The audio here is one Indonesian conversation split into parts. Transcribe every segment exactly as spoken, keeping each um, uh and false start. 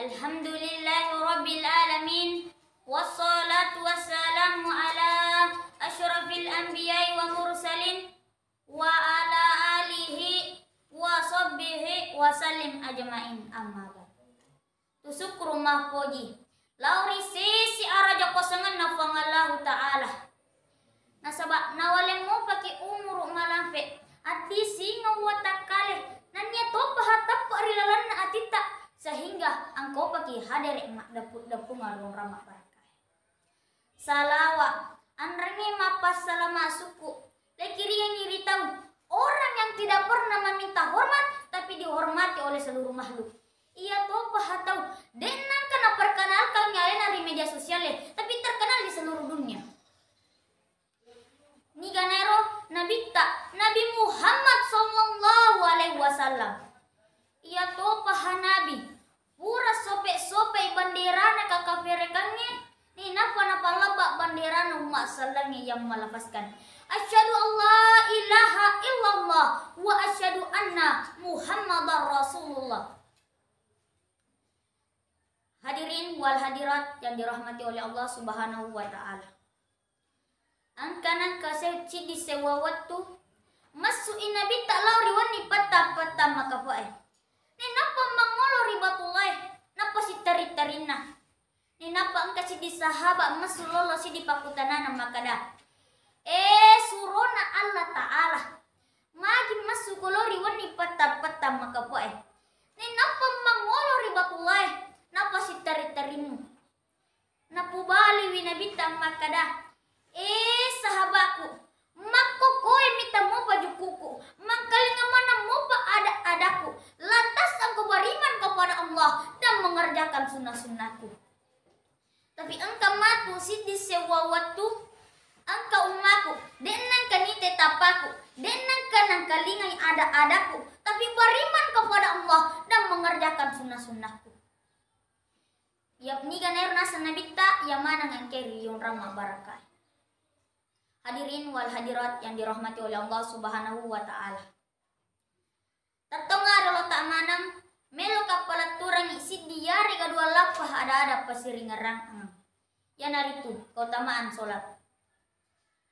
Alhamdulillahi Rabbil Alamin. Wassalatu wassalamu ala asyrafil anbiya'i wa mursalin wa ala alihi wa sahbihi wa sallim ajma'in amma ba'd. Tusuk rumah poji lauri sisi araja kosangan nafangallahu ta'ala. Nasabak nawalem mo paki umur malampe ati singa watak kale nanya to pahatap ko arilalan na atita sehingga angko paki haderek mak daput dapu ngalung ramak barakah. Salawat anreni mapas salama suku lekiri yang iri tahu orang yang tidak pernah meminta hormat tapi dihormati oleh seluruh makhluk. Ia to pahatau denang kena perkenalkan nyalena di media sosial tapi terkenal di seluruh dunia. Niganero Nabi tak Nabi Muhammad sallallahu alaihi wasallam. Ia to paha Nabi pura sopek-sopek bandera nak kafirekannya. Ni napa napa lebak bandera umat salangi yang melafazkan asyhadu Allah ilaha illallah wa asyhadu anna Muhammadar Rasulullah. Hadirin wal hadirat yang dirahmati oleh Allah Subhanahu wa taala. Angkanan kaseci di sewawatu masu inabi tak lauri wani patah-patah makafae. Ni napa mangolori batulai napa si tari-tarina. Ni napa angka si di sahabat masu lolo si di pakutanana makada. Eh surona Allah Ta'ala magi masu kolori wani patah-patah makafae. Ni napa mangolori batulai napa si tari-tarinu. Napu bali winabi tak makada. Eh sahabatku, makku koe minta mopa jukuku, mangkalinga mana mopa ada adaku, lantas engkau beriman kepada Allah dan mengerjakan sunnah-sunnahku. Tapi engkau matu sidi sewawatu, engkau umaku, denang kanite tapaku, denang kanang kalingai ada adaku, tapi beriman kepada Allah dan mengerjakan sunnah-sunnahku. Yapni ganer nasanabita, yamanang engkeri yon ramah barakai. Hadirin wal hadirat yang dirahmati oleh Allah Subhanahu wa taala. Tatonga relo tak manang melo kapala turang isi diare kadua lapah ada-ada pasiring ngerang. Ya naritu keutamaan salat.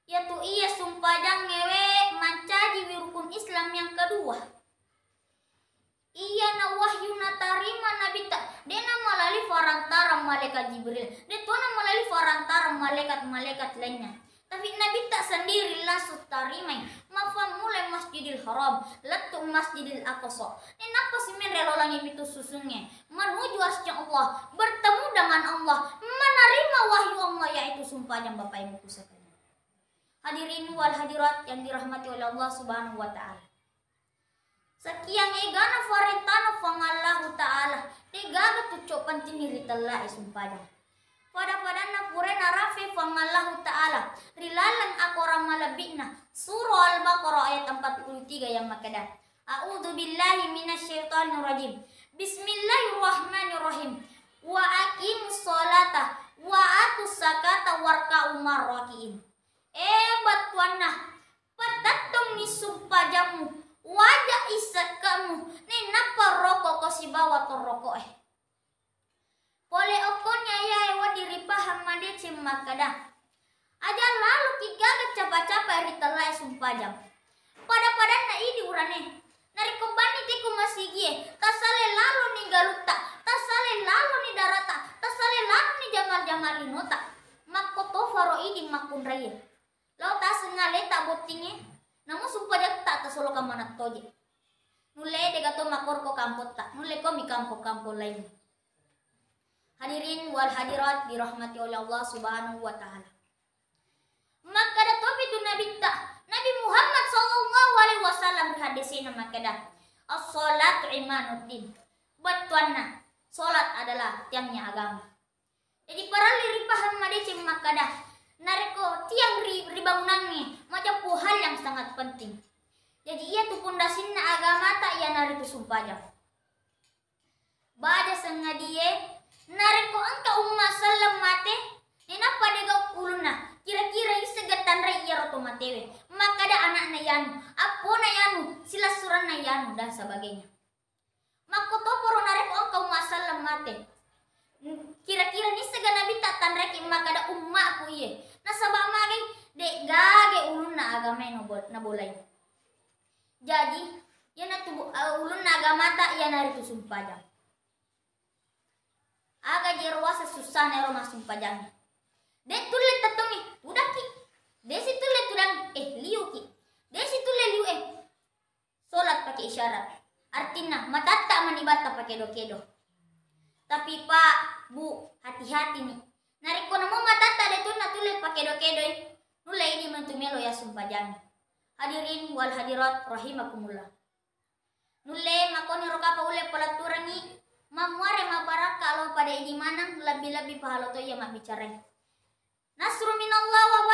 Ya tu iya sumpajang ngewe mancaji wirukun Islam yang kedua. Iya na wahyu na tarima nabi tak dena malali farantarang malaikat Jibril. Detona malali farantarang malaikat-malaikat lainnya. Tapi Nabi tak sendiri langsung tarimai mafam mulai Masjidil Haram letuk Masjidil Aqsa. Ini apa sih men relolangi pintu susunnya menuju arsy Allah, bertemu dengan Allah, menerima wahyu Allah yaitu sumpah yang Bapak Ibu pusaka. Hadirin wal hadirat yang dirahmati oleh Allah Subhanahu wa taala. Sakiang egana faretano fangallahu taala degaga tucok pentiniri telai sumpah. Pada-pada napurena rafi fangallahu ta'ala rilalang aku ramalabina surah al-Baqarah ayat empat puluh tiga yang makada. A'udzu billahi minasyaitonir rajim. Bismillahirrahmanirrahim. Wa aqimus sholata wa atus zakata warka'u marrakiin. Eh batuanah patatung ni sumpah jamu wajah isak kamu ni napa rokok kosi bawa rokok eh. Boleh okonya ya ewa diri paham made cemak kadang. Aja lalu tiga kecapa-capa eri telai sumpah jam. Pada-pada na ini urane. Nari kembali tiku masih gie. Tasale lalu ni galuta. Tasale lalu ni darata. Tasale lalu ni jangal-jangal linota. Makoto faro ini makun raya. Lau tak sengale tak botinge. Namun sumpah jam tak tersolo kamanat toje. Nule degato makorko kampot tak. Nule komi kampo-kampo lain. Hadirin wal hadirat dirahmati oleh Allah Subhanahu wa taala. Maka da topitu Nabi ta Nabi Muhammad sallallahu alaihi wasallam hadisina maka da as-salatu imanuddin. Batuanna, salat adalah tiangnya agama. Jadi para liri paham madece maka da nareko tiang ribangunangi macam puhal yang sangat penting. Jadi ia tu pundasinna agama tak ia nareko sumpaja. Bada sengadie nareko angka umma salam mate, nena pada gak kuluna, kira-kira isegetan rei yaroto matewe, maka ada anak nayanu, apo nayanu, sila suran nayanu dan sebagainya. Makoto poro nareko angka umma salam mate, Kira-kira nih segana bita tan reki maka ada umak ku iye. Nah sabak mage dek gage ulun na agama yang na bolai. Jadi ya na tubuh uh, ulun na agama tak ya nari tu sumpah jang. Aga jeruasa susah na rumah sumpah jang. Dek tulet tatoni udah ki. Dek si tulet tudang eh liu ki. Dek si tulet liu eh. Solat pakai isyarat. Artinya mata tak manibata pakai dokedo. Tapi pak, bu, hati-hati nih. Nariko namo matata de tuna tule pakedo kedoi. Nulai ini mentumelo ya sumpah jangan. Hadirin wal hadirat rahimakumullah. Nulai makoni rokapa ule pelaturangi. Mamuare mabarak kalau pada ini manang lebih-lebih pahaloto ya mak bicara. Nasru minallah wa